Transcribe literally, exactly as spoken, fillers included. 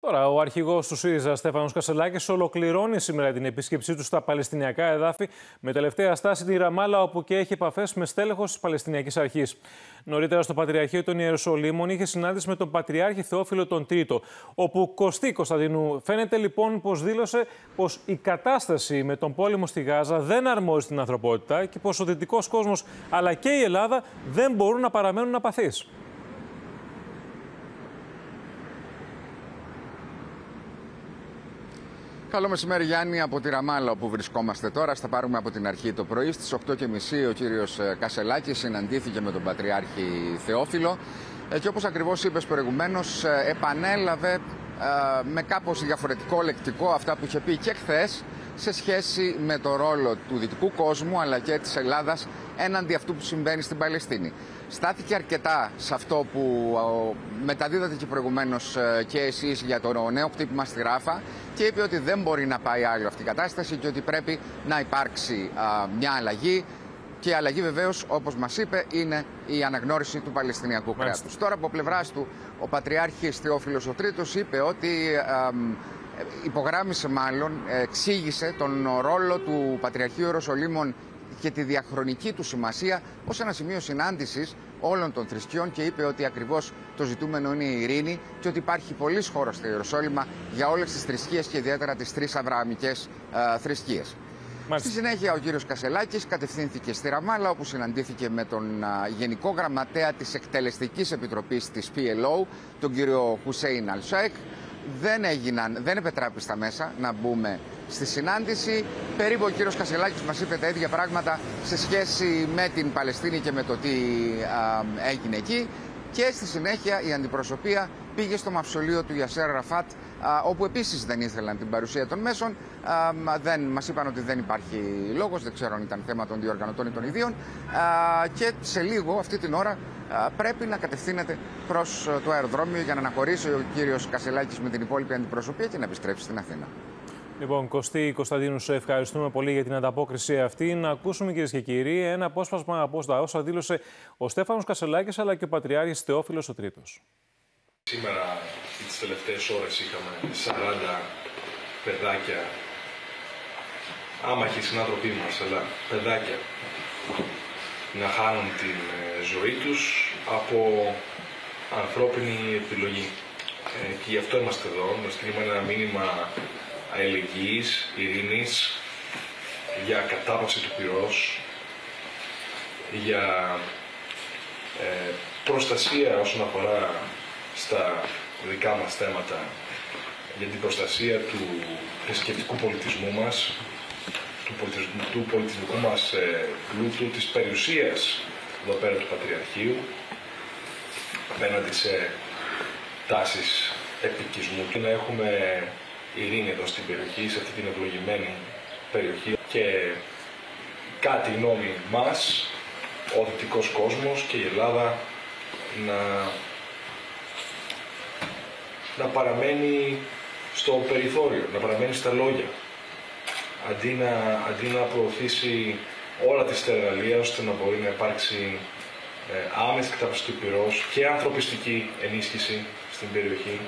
Τώρα, ο αρχηγός του ΣΥΖΑ, Στέφανος Κασσελάκης, ολοκληρώνει σήμερα την επίσκεψή του στα Παλαιστινιακά εδάφη, με τελευταία στάση τη Ραμάλα, όπου και έχει επαφές με στέλεχος της Παλαιστινιακής Αρχής. Νωρίτερα, στο Πατριαρχείο των Ιερουσαλήμων, είχε συνάντηση με τον Πατριάρχη Θεόφιλο τον Τρίτο, όπου Κωστή Κωνσταντινού. Φαίνεται λοιπόν πως δήλωσε πως η κατάσταση με τον πόλεμο στη Γάζα δεν αρμόζει την ανθρωπότητα και πως ο δυτικός κόσμος αλλά και η Ελλάδα δεν μπορούν να παραμένουν απαθείς. Καλό μεσημέρι, Γιάννη, από τη Ραμάλα όπου βρισκόμαστε τώρα. Θα πάρουμε από την αρχή το πρωί. Στις οκτώ και μισή ο κύριος Κασσελάκης συναντήθηκε με τον Πατριάρχη Θεόφιλο και, όπως ακριβώς είπες προηγουμένως, επανέλαβε με κάπως διαφορετικό λεκτικό αυτά που είχε πει και χθες σε σχέση με το ρόλο του δυτικού κόσμου αλλά και της Ελλάδας έναντι αυτού που συμβαίνει στην Παλαιστίνη. Στάθηκε αρκετά σε αυτό που μεταδίδατε και προηγουμένως και εσείς για το νέο χτύπημα στη Ράφα και είπε ότι δεν μπορεί να πάει άλλο αυτή η κατάσταση και ότι πρέπει να υπάρξει μια αλλαγή. Και η αλλαγή, βεβαίως, όπως μας είπε, είναι η αναγνώριση του Παλαιστινιακού κράτους. Τώρα, από πλευράς του, ο Πατριάρχης Θεόφιλος ο Τρίτος είπε ότι α, υπογράμμισε μάλλον, εξήγησε τον ρόλο του Πατριαρχείου Ιεροσολύμων και τη διαχρονική του σημασία ως ένα σημείο συνάντησης όλων των θρησκειών και είπε ότι ακριβώς το ζητούμενο είναι η ειρήνη και ότι υπάρχει πολύς χώρος στο Ιεροσόλυμα για όλες τις θρησκείες και ιδιαίτερα τις τρεις αβρααμικές θρησκείες. Στη συνέχεια, ο κύριος Κασσελάκης κατευθύνθηκε στη Ραμάλα, όπου συναντήθηκε με τον α, Γενικό Γραμματέα της Εκτελεστικής Επιτροπής της Πι Ελ Ο, τον κύριο Χουσέιν Αλσάικ. Δεν, έγιναν, δεν επετράπη στα μέσα να μπούμε στη συνάντηση. Περίπου ο κύριος Κασσελάκης μας είπε τα ίδια πράγματα σε σχέση με την Παλαιστίνη και με το τι α, έγινε εκεί. Και στη συνέχεια η αντιπροσωπεία πήγε στο μαυσολείο του Γιασέρ Αραφάτ, όπου επίσης δεν ήθελαν την παρουσία των μέσων. Α, δεν, μας είπαν ότι δεν υπάρχει λόγος, δεν ξέρω αν ήταν θέμα των διοργανωτών ή των ιδίων. Α, και σε λίγο, αυτή την ώρα, α, πρέπει να κατευθύνεται προς το αεροδρόμιο για να αναχωρήσει ο κύριος Κασσελάκης με την υπόλοιπη αντιπροσωπεία και να επιστρέψει στην Αθήνα. Λοιπόν, Κωστή Κωνσταντίνου, σε ευχαριστούμε πολύ για την ανταπόκριση αυτή. Να ακούσουμε, κυρίες και κύριοι, ένα απόσπασμα από τα όσα δήλωσε ο Στέφανος Κασσελάκης αλλά και ο Πατριάρχης Θεόφιλος ο Τρίτος. Σήμερα, τις τελευταίες ώρες, είχαμε σαράντα παιδάκια, άμαχοι συνάνθρωποι μας, αλλά παιδάκια, να χάνουν την ζωή τους από ανθρώπινη επιλογή. Και γι' αυτό είμαστε εδώ, να στείλουμε ένα μήνυμα αλληλεγγύης, ειρήνης, για κατάπαυση του πυρός, για ε, προστασία όσον αφορά στα δικά μας θέματα, για την προστασία του θρησκευτικού πολιτισμού μας, του, πολιτισμ, του πολιτισμικού μας ε, πλούτου, της περιουσίας εδώ πέρα του Πατριαρχείου, απέναντι σε τάσεις επικισμού και να έχουμε ειρήνη εδώ στην περιοχή, σε αυτή την ευλογημένη περιοχή και κάτι νόμι μας, ο δυτικός κόσμος και η Ελλάδα να, να παραμένει στο περιθώριο, να παραμένει στα λόγια αντί να, αντί να προωθήσει όλα τη στερεαλία ώστε να μπορεί να υπάρξει ε, άμεση κατάψη του πυρός και ανθρωπιστική ενίσχυση στην περιοχή